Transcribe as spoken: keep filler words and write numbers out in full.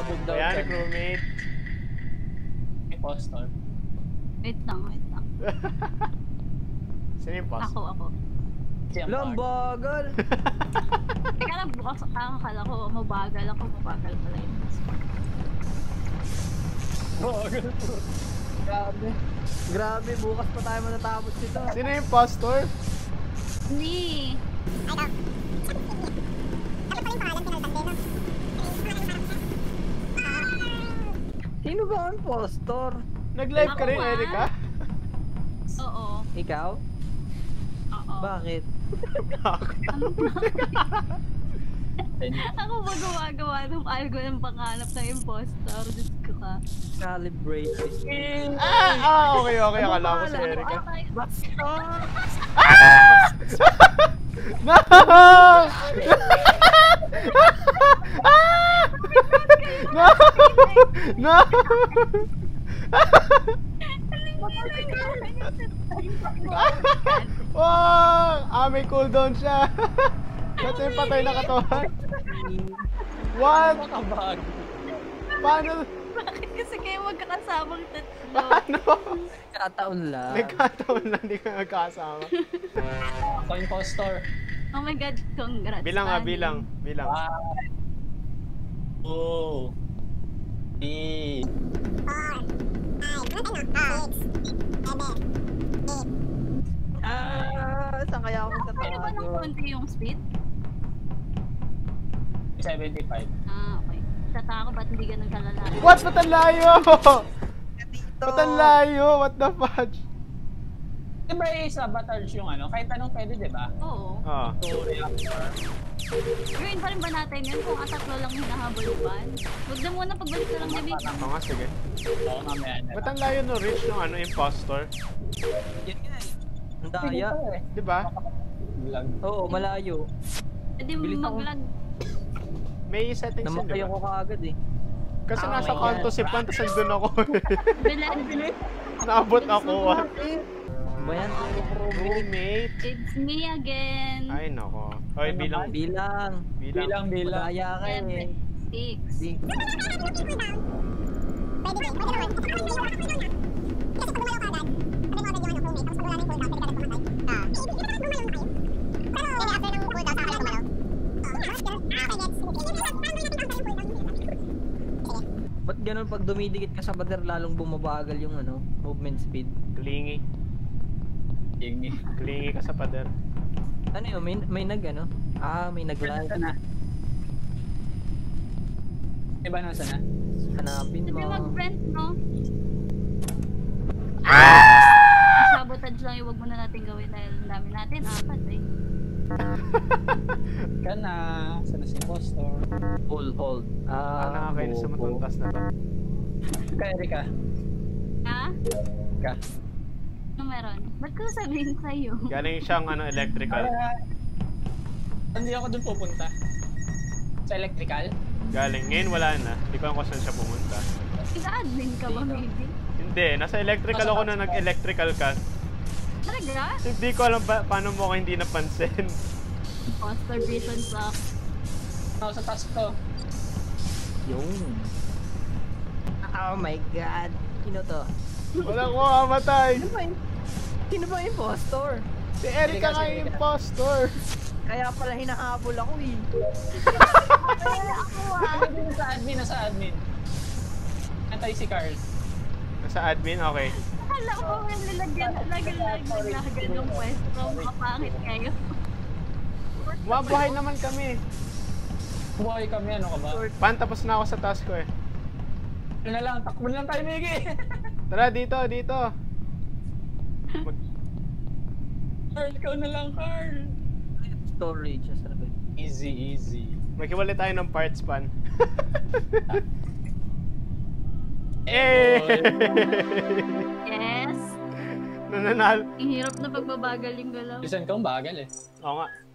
Pabog daw yan, crewmate. Impostor. Wait lang, wait lang. Sino impostor? Ako, ako. Lombogon! Teka lang, bukas ang akala ko, mabagal ako, mabagal pala yung impostor. Mabagal po. Grabe. Grabe, bukas pa tayo matatapos dito. Sino yung impostor? Hindi. Ay daw. Dapat pa rin pangalan, pinalitan din, no? Sino ba ang impostor? Nag-live ka rin, Erica? Oo. Ikaw? Oo. Bakit? Ako ba gawa-gawa ng algo ng panganap ng impostor? Diyos ko ka. Calibrate. Ah! Okay, okay. Akala ko si Erica. Bastor! Ah! No! Ah! No! No! Wow! Ah, may cooldown siya! Kasi patay na katawan! What? Paano? Bakit kasi kayo magkakasamang tatlo? Paano? Nagkataon lang. Nagkataon lang, hindi kayo magkakasama. Ako impostor. Oh my god, congrats. Bilang ha, bilang. Bilang. Oh. E. Ah, saan kaya ako magtatawag? Ano ba ng konti yung speed? seventy-five. Ah, okay. Tataka ako ba't hindi ganun kalalayo? What? Ba't ang layo? Ba't ang layo? What the fudge? Diba yung sabotage yung ano? Kahit anong pwede, diba? Oo. Ah. Ito, reactor. Gawin pa rin ba natin yun kung ataklo lang hinahabol yung ban? Huwag na muna, pagbalik na lang namin. Ako nga, sige. Oo, mamaya. Ba't ang layo no reach yung ano, impostor? Yan nga eh. Ang daya. Diba? Oo, malayo. Pwede mag-lag. May settings yun, diba? Namakay ako kaagad eh. Kasi nasa kanto si Pan, tas nandun ako eh. Naabot ako ah. Bayan, roommate. It's me again. Ay nako. Hoy, bilang bilang. Bilang bilang. Kaya ka eh. six. Ba't ganun pag dumidikit ka sa bader lalong bumabagal yung ano, movement speed? Klingi. Klingi. Klingi ka sa pader. Ano yun? May, may nag ano? Ah, may nag-lag. Sana. Diba na sana? Hanapin mo. Sabi mag-friends, no? Ah! Sabotage lang yung huwag muna natin gawin dahil ang dami natin. Apat eh. Kana. Sana si impostor. Hold, hold. Ah, nakakainis sa matuntas na to. Kaya Erica. Ha? Ka. Meron. Ba't ko sabihin sa'yo? Galing siyang ano, electrical. Uh, hindi ako dun pupunta. Sa electrical? Galing. Ngayon wala na. Hindi ko alam kung saan siya pumunta. Isa-admin ka ba, maybe? Hindi. Nasa electrical ako na nag-electrical ka. Talaga? Hindi ko alam pa paano mo ako hindi napansin. Impostor vision sa... Ako sa task ko. Yung... Oh my god. Sino to? Wala ko kamatay. Sino ba yung impostor? Si Erica nga yung impostor. Kaya pala hinahabol ako eh. Kaya ako ah. Nasa admin, nasa admin. Antay si Carl. Nasa admin? Okay. Akala ko yung nilagyan, nilagyan ng pwesto. Makapangit kayo. Mabuhay naman kami. Buhay kami, ano ka ba? Pan, tapos na ako sa task ko eh. Ano na lang, takbo na lang tayo, Miggy. Tara, dito, dito. Carl, ikaw na lang, Carl. Storage, asa na ba? Easy, easy. Magkiwala tayo ng parts, Pan. Eh! Yes! Nananal. Ang hirap na pagbabagal yung galaw. Isan kang bagal eh. Oo nga.